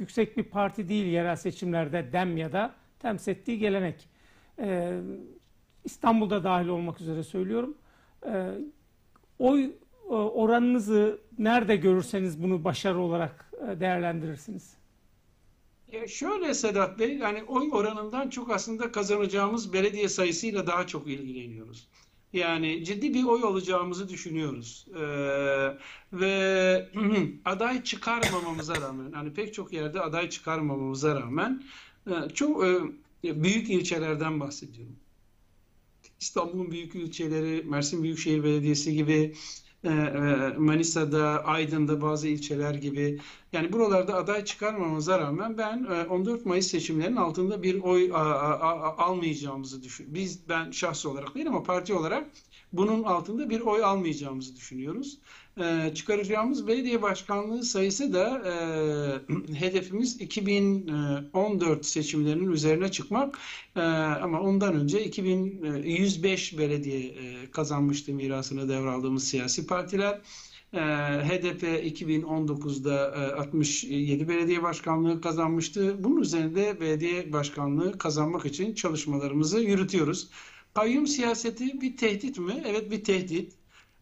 çok yüksek bir parti değil yerel seçimlerde DEM ya da temsil ettiği gelenek. İstanbul'da dahil olmak üzere söylüyorum. Oy oranınızı nerede görürseniz bunu başarı olarak değerlendirirsiniz. Şöyle Sedat Bey, yani oy oranından çok aslında kazanacağımız belediye sayısıyla daha çok ilgileniyoruz. Yani ciddi bir oy alacağımızı düşünüyoruz. Ve aday çıkarmamamıza rağmen, hani pek çok yerde aday çıkarmamamıza rağmen çok büyük ilçelerden bahsediyorum. İstanbul'un büyük ilçeleri, Mersin Büyükşehir Belediyesi gibi, Manisa'da, Aydın'da bazı ilçeler gibi. Yani buralarda aday çıkarmamıza rağmen ben 14 Mayıs seçimlerinin altında bir oy almayacağımızı düşünüyorum. Ben şahsi olarak değil ama parti olarak bunun altında bir oy almayacağımızı düşünüyoruz. Çıkaracağımız belediye başkanlığı sayısı da hedefimiz 2014 seçimlerinin üzerine çıkmak, ama ondan önce 2105 belediye kazanmıştı mirasını devraldığımız siyasi partiler. HDP 2019'da 67 belediye başkanlığı kazanmıştı. Bunun üzerinde belediye başkanlığı kazanmak için çalışmalarımızı yürütüyoruz. Kayyum siyaseti bir tehdit mi? Evet, bir tehdit.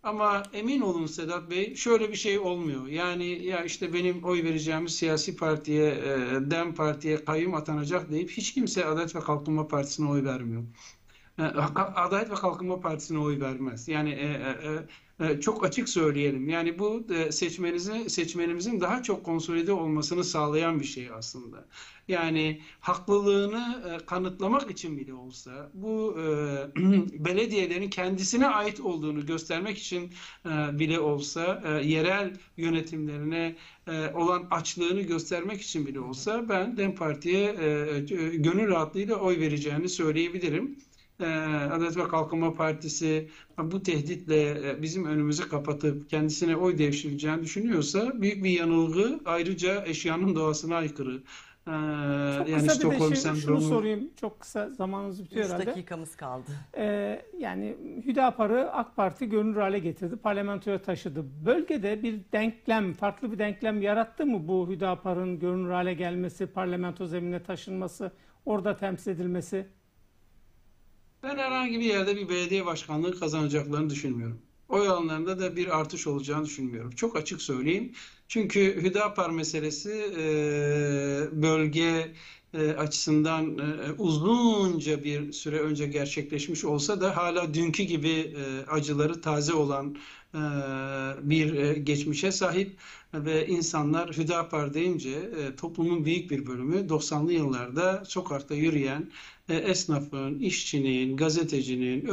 Ama emin olun Sedat Bey, şöyle bir şey olmuyor. Yani ya işte benim oy vereceğimiz siyasi partiye, DEM Parti'ye kayyum atanacak deyip hiç kimse Adalet ve Kalkınma Partisi'ne oy vermiyor. Adalet ve Kalkınma Partisi'ne oy vermez. Yani çok açık söyleyelim. Yani bu seçmenimizin daha çok konsolide olmasını sağlayan bir şey aslında. Yani haklılığını kanıtlamak için bile olsa, bu belediyelerin kendisine ait olduğunu göstermek için bile olsa, yerel yönetimlerine olan açlığını göstermek için bile olsa ben DEM Parti'ye gönül rahatlığıyla oy vereceğini söyleyebilirim. Adalet ve Kalkınma Partisi bu tehditle bizim önümüzü kapatıp kendisine oy devşireceğini düşünüyorsa büyük bir yanılgı, ayrıca eşyanın doğasına aykırı. Çok yani kısa bir de şunu sorayım, çok kısa, zamanımız bitiyor herhalde. 3 dakikamız kaldı. Yani Hüdapar'ı AK Parti görünür hale getirdi, parlamentoya taşıdı. Bölgede bir denklem, farklı bir denklem yarattı mı bu Hüdapar'ın görünür hale gelmesi, parlamento zemine taşınması, orada temsil edilmesi? Ben herhangi bir yerde bir belediye başkanlığı kazanacaklarını düşünmüyorum. Oy alanlarında da bir artış olacağını düşünmüyorum. Çok açık söyleyeyim. Çünkü Hüdapar meselesi bölge açısından uzunca bir süre önce gerçekleşmiş olsa da hala dünkü gibi acıları taze olan bir geçmişe sahip ve insanlar Hüdapar deyince toplumun büyük bir bölümü 90'lı yıllarda sokakta yürüyen esnafın, işçinin, gazetecinin,